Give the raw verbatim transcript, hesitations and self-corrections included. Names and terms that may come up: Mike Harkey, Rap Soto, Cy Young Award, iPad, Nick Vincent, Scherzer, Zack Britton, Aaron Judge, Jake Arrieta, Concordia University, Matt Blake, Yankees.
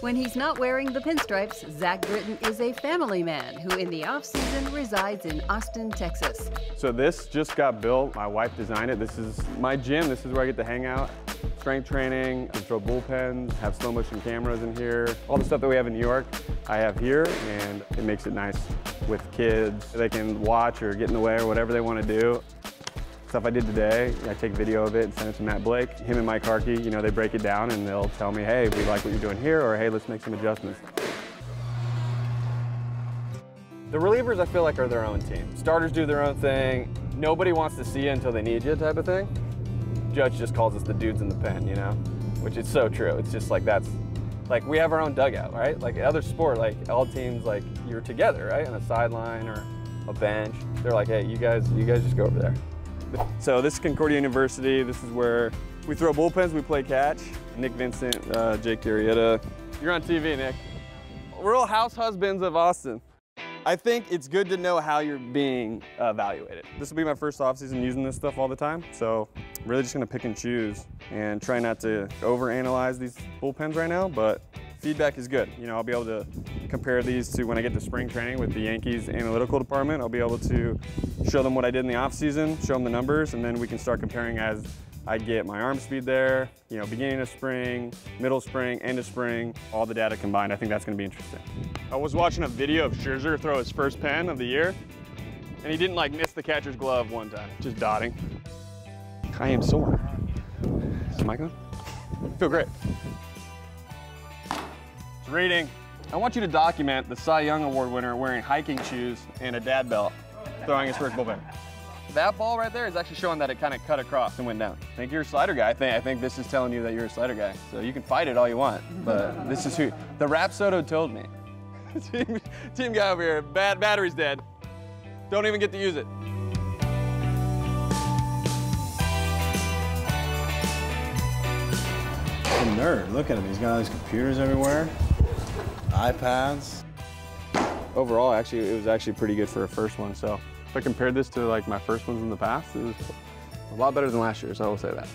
When he's not wearing the pinstripes, Zack Britton is a family man who in the off-season resides in Austin, Texas. So this just got built. My wife designed it. This is my gym. This is where I get to hang out. Strength training, control bullpens, have slow motion cameras in here. All the stuff that we have in New York, I have here, and it makes it nice with kids. They can watch or get in the way or whatever they want to do. Stuff I did today, I take video of it and send it to Matt Blake. Him and Mike Harkey, you know, they break it down and they'll tell me, hey, we like what you're doing here, or hey, let's make some adjustments. The relievers, I feel like, are their own team. Starters do their own thing. Nobody wants to see you until they need you type of thing. Judge just calls us the dudes in the pen, you know, which is so true. It's just like that's, like we have our own dugout, right? Like other sport, like all teams, like you're together, right? On a sideline or a bench. They're like, hey, you guys, you guys just go over there. So this is Concordia University. This is where we throw bullpens, we play catch. Nick Vincent, uh, Jake Arrieta. You're on T V, Nick. We're all house husbands of Austin. I think it's good to know how you're being evaluated. This will be my first offseason using this stuff all the time, so I'm really just gonna pick and choose and try not to overanalyze these bullpens right now, but feedback is good. You know, I'll be able to compare these to when I get to spring training with the Yankees analytical department. I'll be able to show them what I did in the offseason, show them the numbers, and then we can start comparing as I get my arm speed there, you know, beginning of spring, middle spring, end of spring, all the data combined. I think that's gonna be interesting. I was watching a video of Scherzer throw his first pen of the year, and he didn't like miss the catcher's glove one time, just dotting. I am sore. Is the mic on? I feel great. Reading. I want you to document the Cy Young Award winner wearing hiking shoes and a dad belt, throwing his first bullpen. That ball right there is actually showing that it kind of cut across and went down. I think you're a slider guy. I think, I think this is telling you that you're a slider guy. So you can fight it all you want, but this is who. The Rap Soto told me. team, team guy over here, bad battery's dead. Don't even get to use it. He's a nerd, look at him. He's got all these computers everywhere. iPads. Overall, actually, it was actually pretty good for a first one. So if I compared this to like my first ones in the past, it was a lot better than last year, so I will say that.